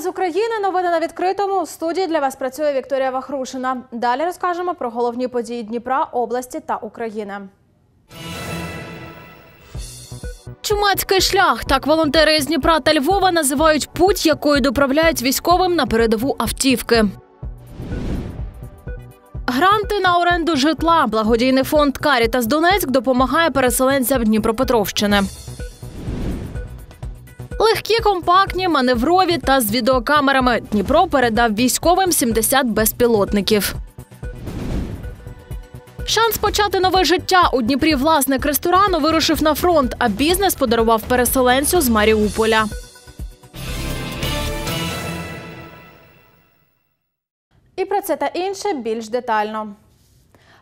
Новинами з України. Новини на відкритому. У студії для вас працює Вікторія Вахрушина. Далі розкажемо про головні події Дніпра, області та України. Чумацький шлях. Так волонтери із Дніпра та Львова називають путь, якою доправляють військовим на передову автівки. Гранти на оренду житла. Благодійний фонд Caritas Донецьк допомагає переселенцям Дніпропетровщини. Легкі, компактні, маневрові та з відеокамерами. Дніпро передав військовим 70 безпілотників. Шанс почати нове життя. У Дніпрі власник ресторану вирушив на фронт, а бізнес подарував переселенцю з Маріуполя. І про це та інше більш детально.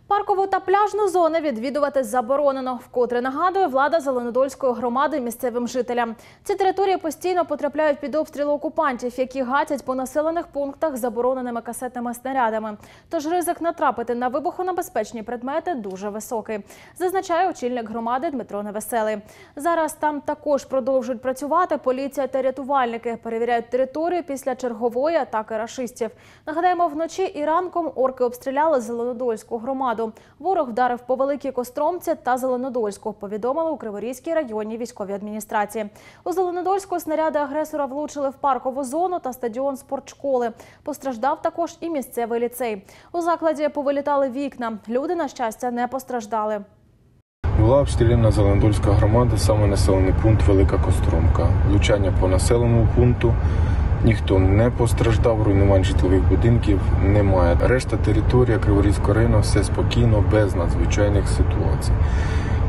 Паркову та пляжну зони відвідувати заборонено, вкотре нагадує влада Зеленодольської громади місцевим жителям. Ці території постійно потрапляють під обстріли окупантів, які гатять по населених пунктах забороненими касетними снарядами. Тож ризик натрапити на вибухонебезпечні предмети дуже високий, зазначає очільник громади Дмитро Невеселий. Зараз там також продовжують працювати поліція та рятувальники, перевіряють територію після чергової атаки рашистів. Нагадаємо, вночі і ранком орки обстріляли Зеленодольську громаду. Ворог вдарив по Великій Костромці та Зеленодольську, повідомили у Криворізькій районній військовій адміністрації. У Зеленодольську снаряди агресора влучили в паркову зону та стадіон спортшколи. Постраждав також і місцевий ліцей. У закладі повилітали вікна. Люди, на щастя, не постраждали. Була обстріляна Зеленодольська громада, саме населений пункт Велика Костромка. Влучання по населеному пункту. Ніхто не постраждав, руйнувань житлових будинків немає. Решта території Криворізького району все спокійно, без надзвичайних ситуацій.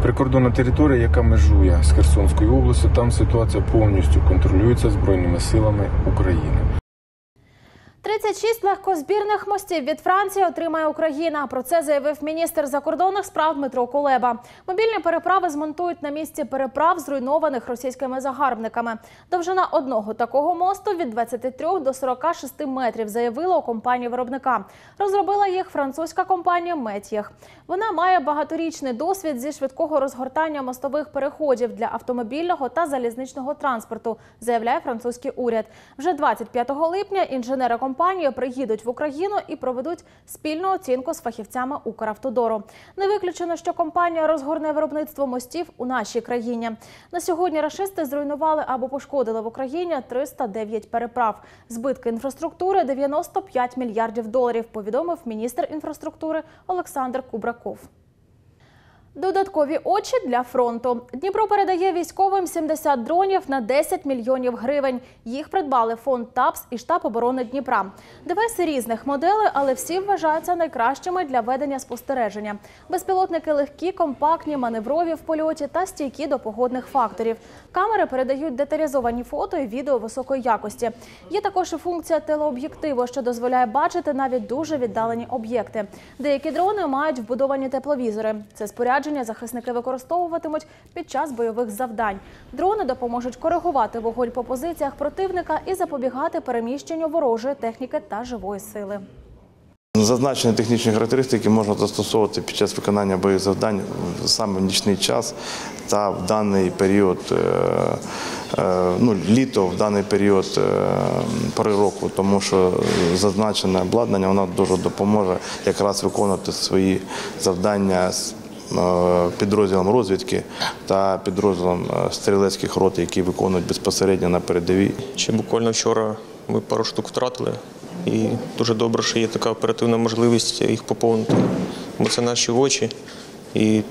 Прикордонна територія, яка межує з Херсонською областю, там ситуація повністю контролюється Збройними силами України. 36 легкозбірних мостів від Франції отримає Україна. Про це заявив міністр закордонних справ Дмитро Кулеба. Мобільні переправи змонтують на місці переправ, зруйнованих російськими загарбниками. Довжина одного такого мосту від 23 до 46 метрів, заявила у компанії виробника. Розробила їх французька компанія «Матьєр». Вона має багаторічний досвід зі швидкого розгортання мостових переходів для автомобільного та залізничного транспорту, заявляє французький уряд. Вже 25 липня інженери компанії приїдуть в Україну і проведуть спільну оцінку з фахівцями «Укравтодору». Не виключено, що компанія розгорне виробництво мостів у нашій країні. На сьогодні рашисти зруйнували або пошкодили в Україні 309 переправ. Збитки інфраструктури – 95 мільярдів доларів, повідомив міністр інфраструктури Олександр Кубраков. Додаткові очі для фронту. Дніпро передає військовим 70 дронів на 10 мільйонів гривень. Їх придбали фонд ТАПС і штаб оборони Дніпра. Девайси різних моделей, але всі вважаються найкращими для ведення спостереження. Безпілотники легкі, компактні, маневрові в польоті та стійкі до погодних факторів. Камери передають деталізовані фото і відео високої якості. Є також і функція телеоб'єктиву, що дозволяє бачити навіть дуже віддалені об'єкти. Деякі дрони мають вбудовані тепловізори. Це спорядження захисники використовуватимуть під час бойових завдань. Дрони допоможуть коригувати вогонь по позиціях противника і запобігати переміщенню ворожої техніки та живої сили. Зазначені технічні характеристики можна застосовувати під час виконання бойових завдань саме в нічний час та в даний період, літо, в даний період пори року, тому що зазначене обладнання воно дуже допоможе якраз виконувати свої завдання підрозділом розвідки та підрозділом стрілецьких рот, які виконують безпосередньо на передовій. Ще буквально вчора ми пару штук втратили, і дуже добре, що є така оперативна можливість їх поповнити. Бо це наші очі, і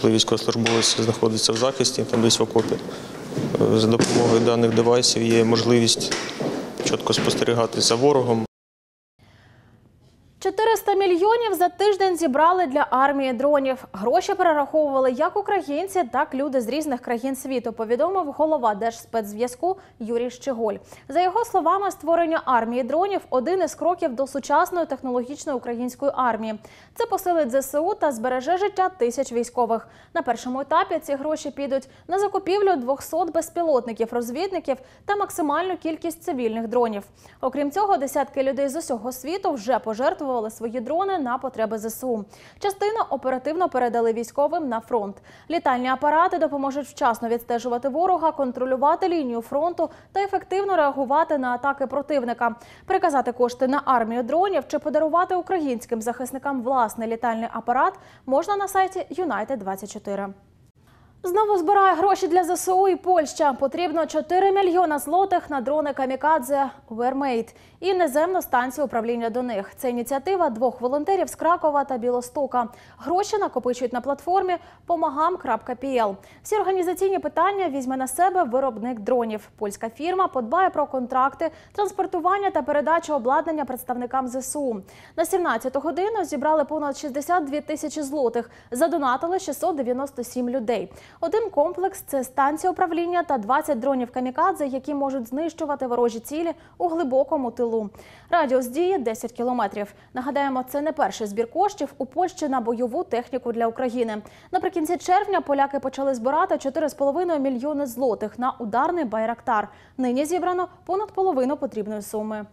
коли військовослужбовець знаходиться в захисті, там десь в окопі, за допомогою даних девайсів є можливість чітко спостерігати за ворогом. 400 мільйонів за тиждень зібрали для армії дронів. Гроші перераховували як українці, так і люди з різних країн світу, повідомив голова Держспецзв'язку Юрій Щеголь. За його словами, створення армії дронів – один із кроків до сучасної технологічної української армії. Це посилить ЗСУ та збереже життя тисяч військових. На першому етапі ці гроші підуть на закупівлю 200 безпілотників, розвідників та максимальну кількість цивільних дронів. Окрім цього, десятки людей з усього світу вже пожертвували свої є дрони на потреби ЗСУ. Частину оперативно передали військовим на фронт. Літальні апарати допоможуть вчасно відстежувати ворога, контролювати лінію фронту та ефективно реагувати на атаки противника. Переказати кошти на армію дронів чи подарувати українським захисникам власний літальний апарат можна на сайті United24. Знову збирає гроші для ЗСУ і Польща. Потрібно 4 мільйона злотих на дрони камікадзе «Увермейт» і наземну станцію управління до них. Це ініціатива двох волонтерів з Кракова та Білостока. Гроші накопичують на платформі помагам.кл. Всі організаційні питання візьме на себе виробник дронів. Польська фірма подбає про контракти, транспортування та передачу обладнання представникам ЗСУ. На 17 годину зібрали понад 62 тисячі злотих, задонатили 697 людей. Один комплекс – це станція управління та 20 дронів камікадзе, які можуть знищувати ворожі цілі у глибокому тилу. Радіус дії – 10 кілометрів. Нагадаємо, це не перший збір коштів у Польщі на бойову техніку для України. Наприкінці червня поляки почали збирати 4,5 мільйони злотих на ударний «Байрактар». Нині зібрано понад половину потрібної суми.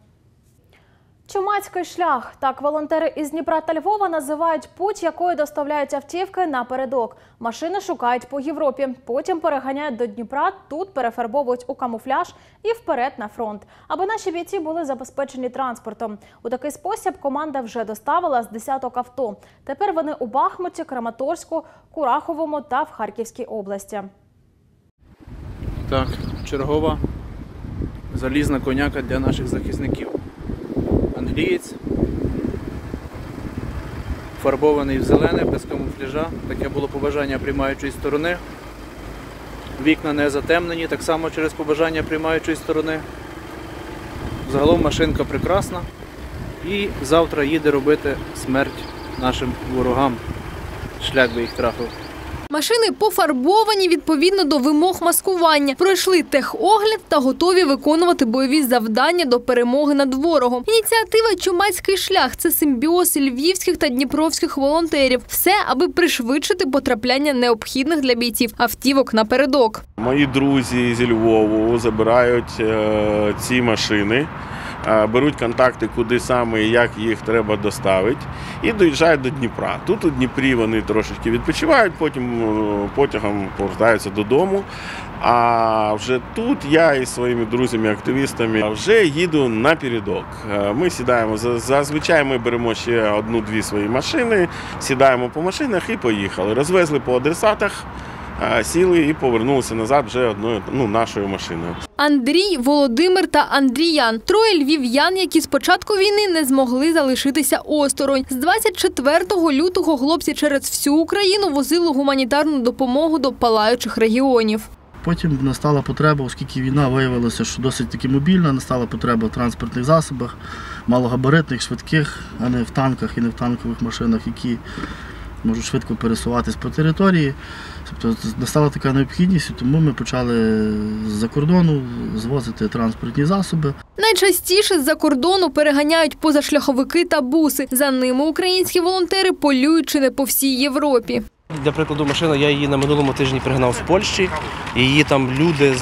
Чумацький шлях – так волонтери із Дніпра та Львова називають путь, якою доставляють автівки напередок. Машини шукають по Європі, потім переганяють до Дніпра, тут перефарбовують у камуфляж і вперед на фронт, аби наші бійці були забезпечені транспортом. У такий спосіб команда вже доставила з десяток авто. Тепер вони у Бахмуті, Краматорську, Кураховому та в Харківській області. Так, чергова залізна коняка для наших захисників. Англієць, фарбований в зелене, без камуфляжа. Таке було побажання приймаючої сторони. Вікна не затемнені, так само через побажання приймаючої сторони. Загалом машинка прекрасна. І завтра їде робити смерть нашим ворогам. Шлях би їх трафив. Машини пофарбовані відповідно до вимог маскування, пройшли техогляд та готові виконувати бойові завдання до перемоги над ворогом. Ініціатива «Чумацький шлях» – це симбіоз львівських та дніпровських волонтерів. Все, аби пришвидшити потрапляння необхідних для бійців автівок напередок. Мої друзі зі Львову забирають ці машини, беруть контакти, куди саме і як їх треба доставити, і доїжджають до Дніпра. Тут у Дніпрі вони трошечки відпочивають, потім потягом повертаються додому. А вже тут я із своїми друзями-активістами вже їду напередок. Ми сідаємо, зазвичай ми беремо ще одну-дві свої машини, сідаємо по машинах і поїхали. Розвезли по адресатах, сіли і повернулися назад вже одною нашою машиною. Андрій, Володимир та Андріян – троє львів'ян, які з початку війни не змогли залишитися осторонь. З 24 лютого хлопці через всю Україну возили гуманітарну допомогу до палаючих регіонів. Потім настала потреба, оскільки війна виявилася, що досить таки мобільна, настала потреба в транспортних засобах, малогабаритних, швидких, а не в танках і не в танкових машинах, які можуть швидко пересуватись по території. Тобто настала така необхідність, тому ми почали з-за кордону звозити транспортні засоби. Найчастіше з-за кордону переганяють позашляховики та буси. За ними українські волонтери полюють чи не по всій Європі. Для прикладу, машина, я її на минулому тижні пригнав в Польщі. Її там люди,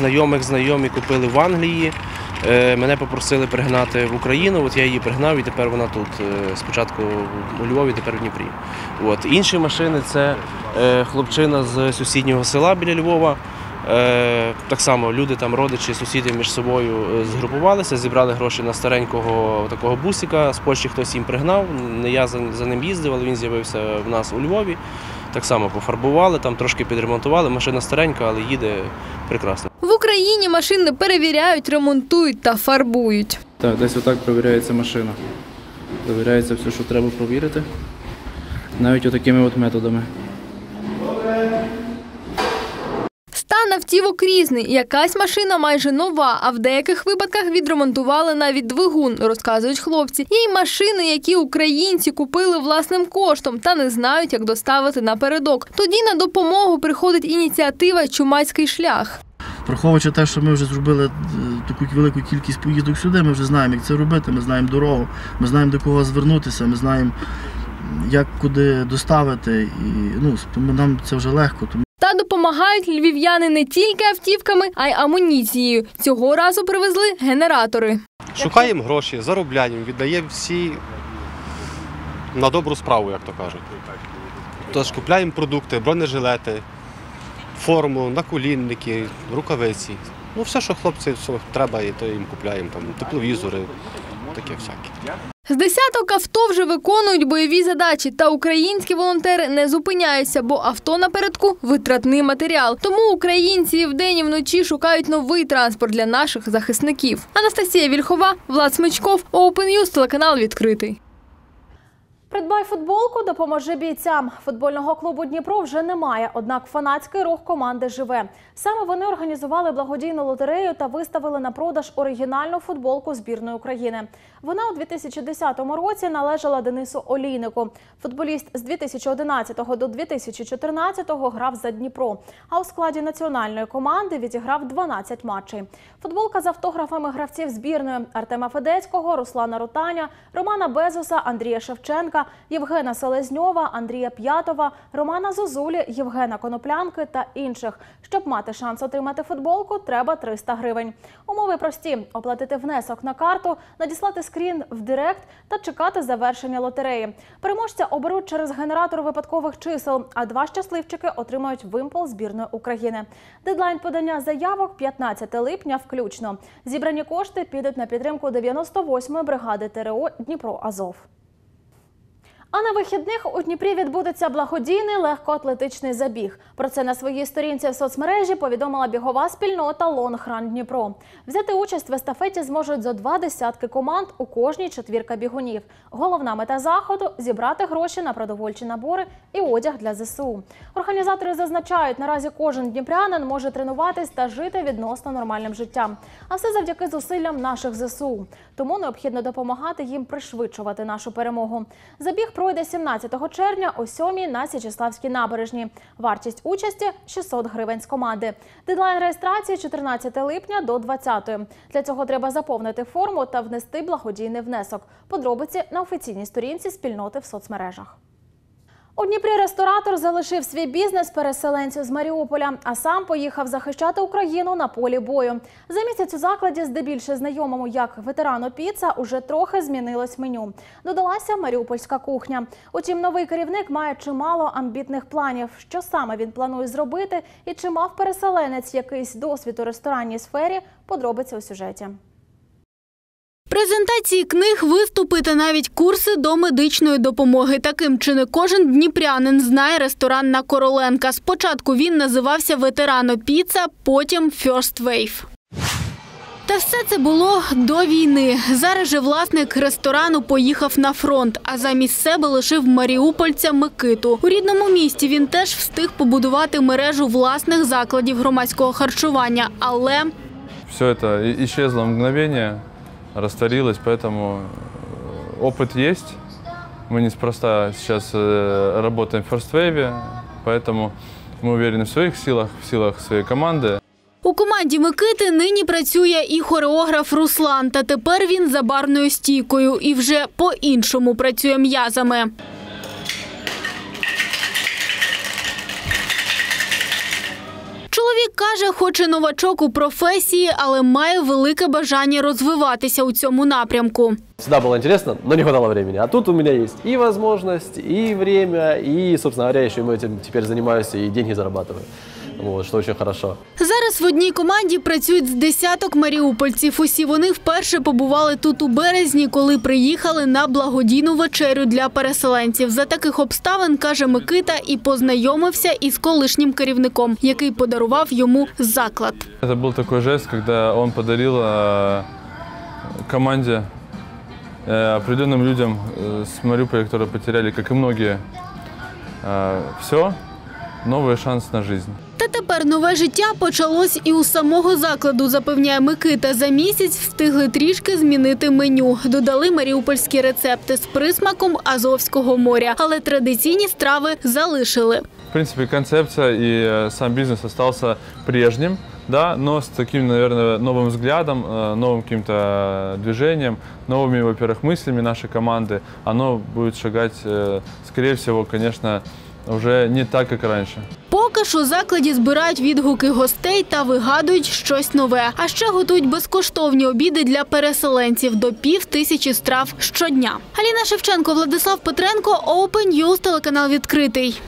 знайомі купили в Англії. Мене попросили пригнати в Україну, от я її пригнав і тепер вона тут, спочатку у Львові, тепер в Дніпрі. От. Інші машини – це хлопчина з сусіднього села біля Львова. Так само люди, там родичі, сусіди між собою згрупувалися, зібрали гроші на старенького такого бусика. З Польщі хтось їм пригнав, не я за ним їздив, але він з'явився в нас у Львові. Так само пофарбували, там трошки підремонтували. Машина старенька, але їде прекрасно. В Україні машини перевіряють, ремонтують та фарбують. Так, десь отак перевіряється машина. Перевіряється все, що треба перевірити. Навіть отакими от методами. Стан автівок різний. Якась машина майже нова, а в деяких випадках відремонтували навіть двигун, розказують хлопці. Є й машини, які українці купили власним коштом та не знають, як доставити напередок. Тоді на допомогу приходить ініціатива «Чумацький шлях». Враховуючи те, що ми вже зробили таку велику кількість поїздок сюди, ми вже знаємо, як це робити, ми знаємо дорогу, ми знаємо, до кого звернутися, ми знаємо, як куди доставити, і нам це вже легко. Та допомагають львів'яни не тільки автівками, а й амуніцією. Цього разу привезли генератори. Шукаємо гроші, заробляємо, віддаємо всі на добру справу, як то кажуть. Тож купляємо продукти, бронежилети, форму, наколінники, рукавиці. Ну, все, що хлопці треба, і то їм купляємо, там, тепловізори, таке всяке. З десяток авто вже виконують бойові задачі, та українські волонтери не зупиняються, бо авто напередку – витратний матеріал. Тому українці і вдень, і вночі шукають новий транспорт для наших захисників. Анастасія Вільхова, Влад Смичков, Open News, телеканал «Відкритий». Придбай футболку, допоможи бійцям. Футбольного клубу «Дніпро» вже немає, однак фанатський рух команди живе. Саме вони організували благодійну лотерею та виставили на продаж оригінальну футболку збірної України. Вона у 2010 році належала Денису Олійнику. Футболіст з 2011 до 2014 грав за Дніпро, а у складі національної команди відіграв 12 матчів. Футболка з автографами гравців збірної – Артема Федецького, Руслана Рутаня, Романа Безуса, Андрія Шевченка, Євгена Селезньова, Андрія П'ятова, Романа Зозулі, Євгена Коноплянки та інших. Щоб мати шанс отримати футболку, треба 300 гривень. Умови прості – оплатити внесок на карту, надіслати скрін в директ та чекати завершення лотереї. Переможця оберуть через генератор випадкових чисел, а два щасливчики отримають вимпел збірної України. Дедлайн подання заявок – 15 липня включно. Зібрані кошти підуть на підтримку 98-ї бригади ТРО «Дніпро-Азов». А на вихідних у Дніпрі відбудеться благодійний легкоатлетичний забіг. Про це на своїй сторінці в соцмережі повідомила бігова спільнота «Longrun Дніпро». Взяти участь в естафеті зможуть зо 20 команд, у кожній четвірка бігунів. Головна мета заходу – зібрати гроші на продовольчі набори і одяг для ЗСУ. Організатори зазначають, наразі кожен дніпрянин може тренуватись та жити відносно нормальним життям. А все завдяки зусиллям наших ЗСУ. Тому необхідно допомагати їм пришвидшувати нашу перемогу. Забіг пройде 17 червня о 7-й на Січеславській набережні. Вартість участі – 600 гривень з команди. Дедлайн реєстрації – 14 липня до 20-ї. Для цього треба заповнити форму та внести благодійний внесок. Подробиці на офіційній сторінці спільноти в соцмережах. У Дніпрі ресторатор залишив свій бізнес переселенцю з Маріуполя, а сам поїхав захищати Україну на полі бою. За місяць у закладі, здебільше знайомому як ветерану піца, уже трохи змінилось меню. Додалася маріупольська кухня. Утім, новий керівник має чимало амбітних планів. Що саме він планує зробити і чи мав переселенець якийсь досвід у ресторанній сфері – подробиці у сюжеті. Презентації книг, виступи та навіть курси до медичної допомоги. Таким чином кожен дніпрянин знає ресторан на Короленка. Спочатку він називався «Ветерано Піца», потім «First Wave». Та все це було до війни. Зараз же власник ресторану поїхав на фронт, а замість себе лишив маріупольця Микиту. У рідному місті він теж встиг побудувати мережу власних закладів громадського харчування, але… Все це ісчезло в мгновення. Растворилась, поэтому опыт есть. Мы неспроста сейчас работаем в First Wave, поэтому мы уверены в своих силах, в силах своей команды. У команді Микити нині працює і хореограф Руслан, та тепер він за барною стійкою і вже по-іншому працює м'язами. Каже, хоч і новачок у професії, але має велике бажання розвиватися у цьому напрямку. Всегда было интересно, но не хватало времени. А тут у меня есть и возможность, и время, и, собственно говоря, еще мы этим теперь занимаемся и деньги зарабатываем. Вот, что очень хорошо. Зараз в одній команді працюють з десяток маріупольців. Усі вони вперше побували тут у березні, коли приїхали на благодійну вечерю для переселенців. За таких обставин, каже Микита, і познайомився із колишнім керівником, який подарував йому заклад. Це був такий жест, коли він подарував команді, определенным людям с Мариуполя, которые потеряли, как и многие, все, новый шанс на жизнь. Та тепер нове життя почалось і у самого закладу, запевняє Микита. За місяць встигли трішки змінити меню. Додали маріупольські рецепти з присмаком Азовського моря, але традиційні страви залишили. В принципі, концепція і сам бізнес залишився прежнім. Да, но с таким, наверное, новым взглядом, новым каким-то движением, новыми, во-первых, мыслями нашей команды, оно будет шагать, скорее всего, конечно, уже не так, как раньше. Поки ж у закладі збирають відгуки гостей та вигадують щось нове. А ще готують безкоштовні обіди для переселенців до 5000 страв щодня. Аліна Шевченко, Владислав Петренко, Open News, телеканал «Відкритий».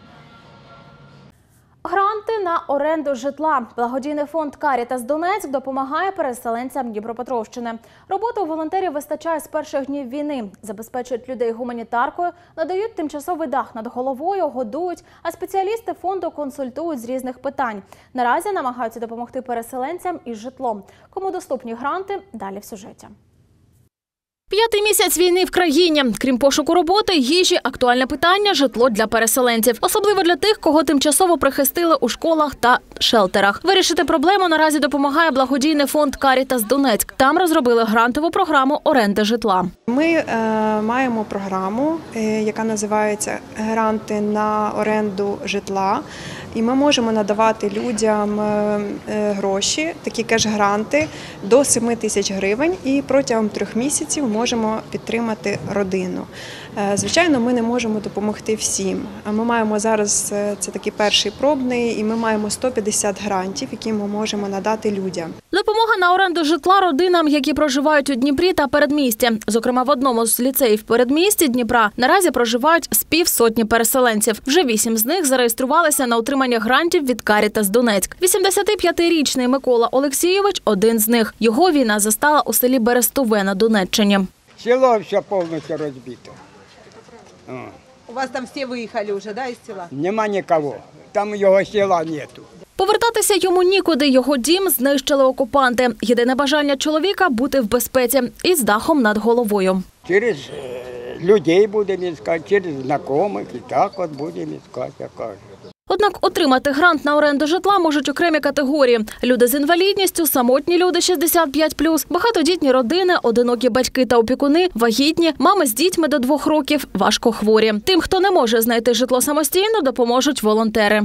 Гранти на оренду житла. Благодійний фонд «Caritas Донецьк» допомагає переселенцям Дніпропетровщини. Роботи у волонтерів вистачає з перших днів війни. Забезпечують людей гуманітаркою, надають тимчасовий дах над головою, годують, а спеціалісти фонду консультують з різних питань. Наразі намагаються допомогти переселенцям із житлом. Кому доступні гранти – далі в сюжеті. П'ятий місяць війни в країні. Крім пошуку роботи, їжі, актуальне питання – житло для переселенців. Особливо для тих, кого тимчасово прихистили у школах та шелтерах. Вирішити проблему наразі допомагає благодійний фонд «Caritas Донецьк». Там розробили грантову програму оренди житла. Ми маємо програму, яка називається «Гранти на оренду житла». І ми можемо надавати людям гроші, такі кеш-гранти, до 7000 гривень. І протягом 3 місяців можемо підтримати родину. Звичайно, ми не можемо допомогти всім. Ми маємо зараз, це такий перший пробний, і ми маємо 150 грантів, які ми можемо надати людям. Допомога на оренду житла родинам, які проживають у Дніпрі та передмісті. Зокрема, в одному з ліцеїв передмісті Дніпра наразі проживають з півсотні переселенців. Вже 8 з них зареєструвалися на отримання грантів від «Caritas Донецьк». 85-річний Микола Олексійович – один з них. Його війна застала у селі Берестове на Донеччині. Село все повністю розбите. У вас там всі виїхали вже, да, із села? Нема нікого. Там його села нету. Повертатися йому нікуди. Його дім знищили окупанти. Єдине бажання чоловіка – бути в безпеці і з дахом над головою. Через людей будемо шукати, через знайомих. І так от будемо шукати, я кажу. Однак отримати грант на оренду житла можуть окремі категорії – люди з інвалідністю, самотні люди 65+, багатодітні родини, одинокі батьки та опікуни, вагітні, мами з дітьми до 2 років, важкохворі. Тим, хто не може знайти житло самостійно, допоможуть волонтери.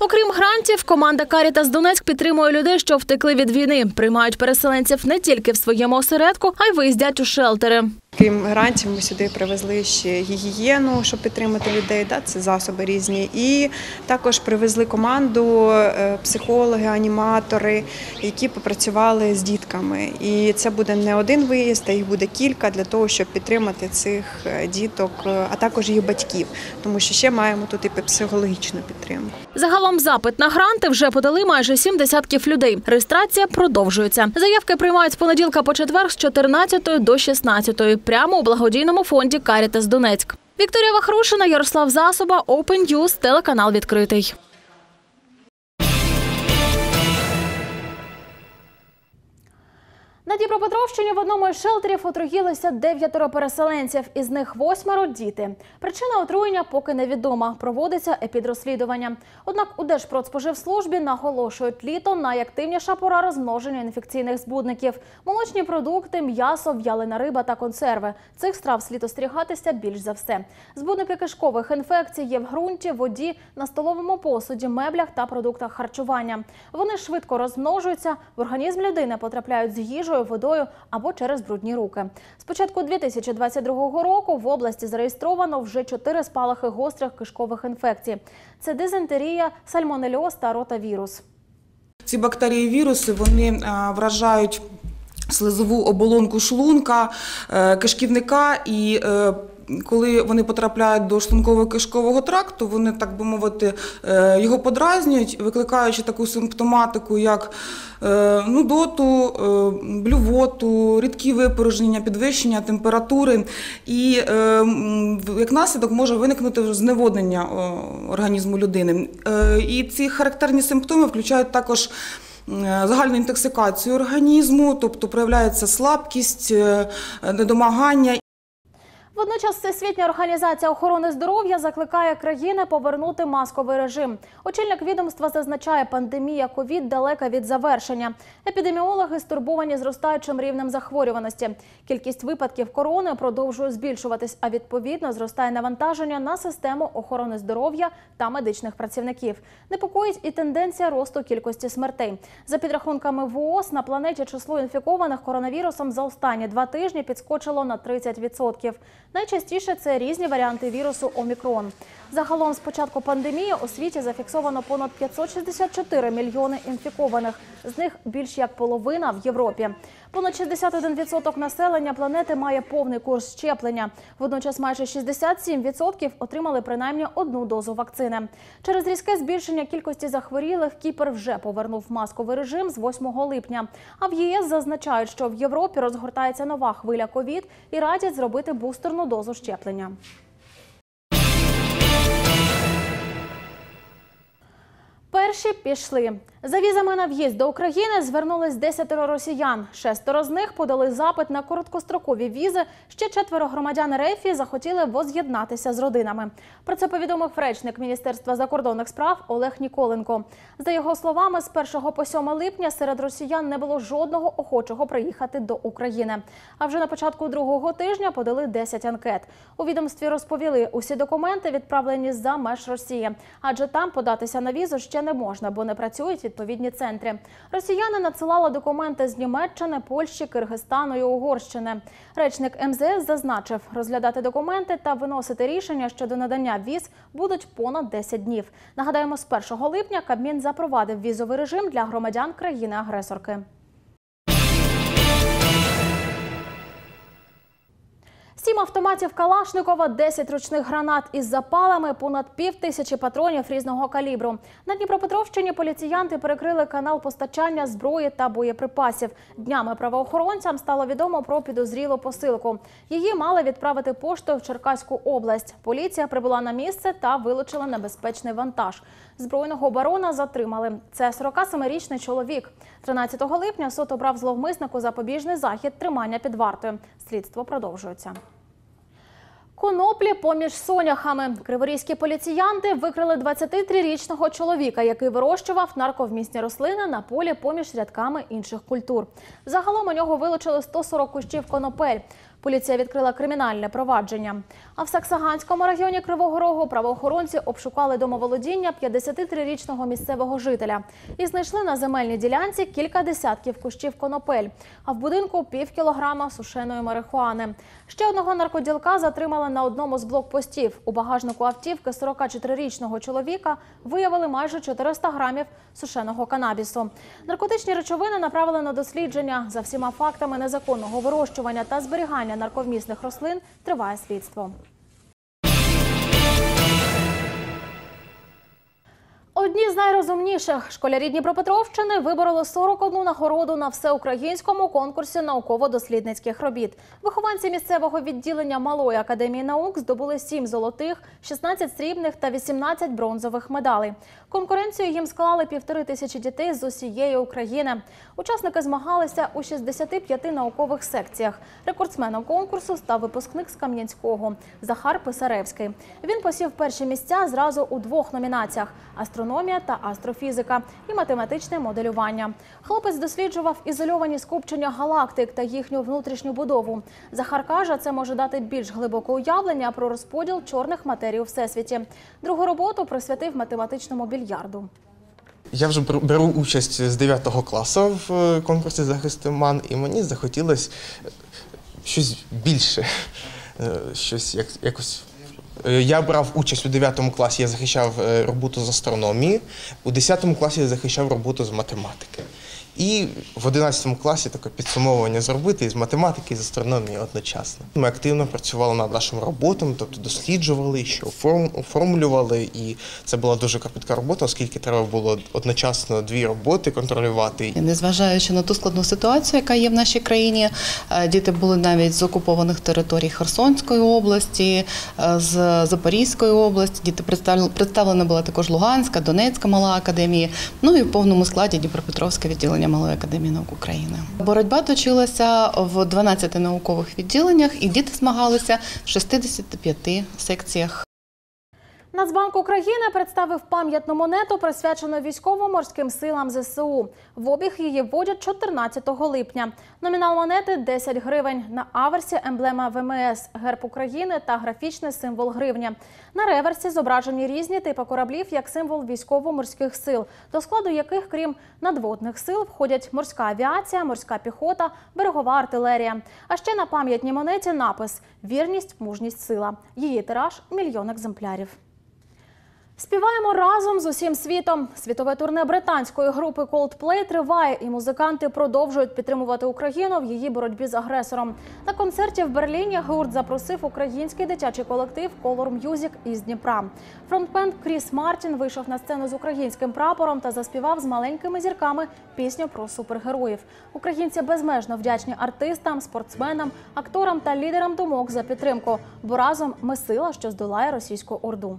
Окрім грантів, команда «Caritas Донецьк» підтримує людей, що втекли від війни. Приймають переселенців не тільки в своєму осередку, а й виїздять у шелтери. Крім грантів, ми сюди привезли ще гігієну, щоб підтримати людей, це засоби різні. І також привезли команду, психологи, аніматори, які попрацювали з дітками. І це буде не один виїзд, а їх буде кілька для того, щоб підтримати цих діток, а також їх батьків. Тому що ще маємо тут і психологічну підтримку. Загалом запит на гранти вже подали майже 70 людей. Реєстрація продовжується. Заявки приймають з понеділка по четвер з 14 до 16. Прямо у благодійному фонді «Caritas Донецьк». Вікторія Вахрушина, Ярослав Засоба, Open News, телеканал «Відкритий». На Дніпропетровщині в одному із шелтерів отруїлися 9 переселенців, із них 8 – діти. Причина отруєння поки невідома, проводиться епідрозслідування. Однак у Держпродспоживслужбі наголошують, літо – найактивніша пора розмноження інфекційних збудників. Молочні продукти, м'ясо, в'ялена риба та консерви – цих страв слід остерігатися більш за все. Збудники кишкових інфекцій є в ґрунті, воді, на столовому посуді, меблях та продуктах харчування. Вони швидко розмножуються, в організм людини потрапляють з їжею, водою або через брудні руки. З початку 2022 року в області зареєстровано вже 4 спалахи гострих кишкових інфекцій. Це дизентерія, сальмонельоз та ротавірус. Ці бактерії і віруси, вони вражають слизову оболонку шлунка, кишківника, і коли вони потрапляють до шлунково-кишкового тракту, вони, так би мовити, його подразнюють, викликаючи таку симптоматику, як нудоту, блювоту, рідкі випорожнення, підвищення температури. І як наслідок може виникнути зневоднення організму людини. І ці характерні симптоми включають також загальну інтоксикацію організму, тобто проявляється слабкість, недомагання. Водночас Всесвітня організація охорони здоров'я закликає країни повернути масковий режим. Очільник відомства зазначає, пандемія COVID далека від завершення. Епідеміологи стурбовані зростаючим рівнем захворюваності. Кількість випадків корони продовжує збільшуватись, а відповідно зростає навантаження на систему охорони здоров'я та медичних працівників. Непокоїть і тенденція росту кількості смертей. За підрахунками ВООЗ, на планеті число інфікованих коронавірусом за останні 2 тижні підскочило на 30%. Найчастіше це різні варіанти вірусу «Омікрон». Загалом з початку пандемії у світі зафіксовано понад 564 мільйони інфікованих, з них більш як половина в Європі. Понад 61% населення планети має повний курс щеплення. Водночас майже 67% отримали принаймні одну дозу вакцини. Через різке збільшення кількості захворілих Кіпр вже повернув масковий режим з 8 липня. А в ЄС зазначають, що в Європі розгортається нова хвиля ковід і радять зробити бустерну дозу щеплення. Перші пішли. За візами на в'їзд до України звернулись 10 росіян. 6 з них подали запит на короткострокові візи, ще 4 громадян РФ захотіли воз'єднатися з родинами. Про це повідомив речник Міністерства закордонних справ Олег Ніколенко. За його словами, з 1 по 7 липня серед росіян не було жодного охочого приїхати до України. А вже на початку другого тижня подали 10 анкет. У відомстві розповіли, усі документи відправлені за меж Росії, адже там податися на візу ще не можна, бо не працюють відповідні центри. Росіяни надсилали документи з Німеччини, Польщі, Киргизстану і Угорщини. Речник МЗС зазначив, розглядати документи та виносити рішення щодо надання віз будуть понад 10 днів. Нагадаємо, з 1 липня Кабмін запровадив візовий режим для громадян країни-агресорки. Сім автоматів Калашникова, 10 ручних гранат із запалами, понад 5000 патронів різного калібру. На Дніпропетровщині поліціянти перекрили канал постачання зброї та боєприпасів. Днями правоохоронцям стало відомо про підозрілу посилку. Її мали відправити поштою в Черкаську область. Поліція прибула на місце та вилучила небезпечний вантаж. Збройного барона затримали. Це 47-річний чоловік. 13 липня суд обрав зловмиснику запобіжний захід тримання під вартою. Слідство продовжується. Коноплі поміж соняхами. Криворізькі поліціянти викрили 23-річного чоловіка, який вирощував нарковмісні рослини на полі поміж рядками інших культур. Загалом у нього вилучили 140 кущів конопель. Поліція відкрила кримінальне провадження. А в Саксаганському районі Кривого Рогу правоохоронці обшукали домоволодіння 53-річного місцевого жителя. І знайшли на земельній ділянці кілька десятків кущів конопель, а в будинку півкілограма сушеної марихуани. Ще одного наркоділка затримали на одному з блокпостів. У багажнику автівки 44-річного чоловіка виявили майже 400 грамів сушеного канабісу. Наркотичні речовини направили на дослідження. За всіма фактами незаконного вирощування та зберігання нарковмісних рослин триває слідство. Одні з найрозумніших. Школярі Дніпропетровщини вибороли 41 нагороду на всеукраїнському конкурсі науково-дослідницьких робіт. Вихованці місцевого відділення Малої академії наук здобули 7 золотих, 16 срібних та 18 бронзових медалей. Конкуренцію їм склали 1500 дітей з усієї України. Учасники змагалися у 65 наукових секціях. Рекордсменом конкурсу став випускник з Кам'янського Захар Писаревський. Він посів перші місця зразу у 2 номінаціях – астрономія та астрофізика і математичне моделювання. Хлопець досліджував ізольовані скупчення галактик та їхню внутрішню будову. Захар каже, це може дати більш глибоке уявлення про розподіл чорних матерій у Всесвіті. Другу роботу присвятив математичному більярду. Я вже беру участь з 9 класу в конкурсі «Захист МАН», і мені захотілося щось більше, щось якось. Я брав участь у 9 класі, я захищав роботу з астрономії, у 10 класі я захищав роботу з математики. І в 11 класі таке підсумовування зробити із математики, і з астрономії одночасно. Ми активно працювали над нашим роботом, тобто досліджували, що оформлювали, і це була дуже кропітка робота, оскільки треба було одночасно 2 роботи контролювати. Незважаючи на ту складну ситуацію, яка є в нашій країні, діти були навіть з окупованих територій Херсонської області, з Запорізької області, діти представлена була також Луганська, Донецька мала академії, ну і в повному складі Дніпропетровське відділення Малої академії наук України. Боротьба точилася в 12 наукових відділеннях і діти змагалися в 65 секціях. Нацбанк України представив пам'ятну монету, присвячену військово-морським силам ЗСУ. В обіг її вводять 14 липня. Номінал монети – 10 гривень. На аверсі – емблема ВМС, герб України та графічний символ гривня. На реверсі зображені різні типи кораблів як символ військово-морських сил, до складу яких, крім надводних сил, входять морська авіація, морська піхота, берегова артилерія. А ще на пам'ятній монеті напис «Вірність, мужність, сила». Її тираж – 1 мільйон екземплярів. Співаємо разом з усім світом. Світове турне британської групи Coldplay триває, і музиканти продовжують підтримувати Україну в її боротьбі з агресором. На концерті в Берліні гурт запросив український дитячий колектив Color Music із Дніпра. Фронтмен Кріс Мартін вийшов на сцену з українським прапором та заспівав з маленькими зірками пісню про супергероїв. Українці безмежно вдячні артистам, спортсменам, акторам та лідерам думок за підтримку, бо разом ми сила, що здолає російську орду.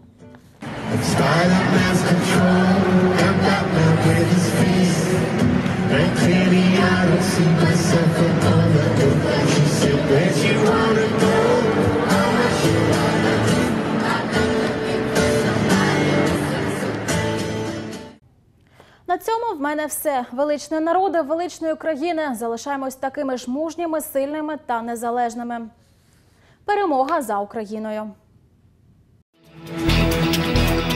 На цьому в мене все. Величні народи величної країни. Залишаємось такими ж мужніми, сильними та незалежними. Перемога за Україною!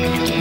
We'll be right back.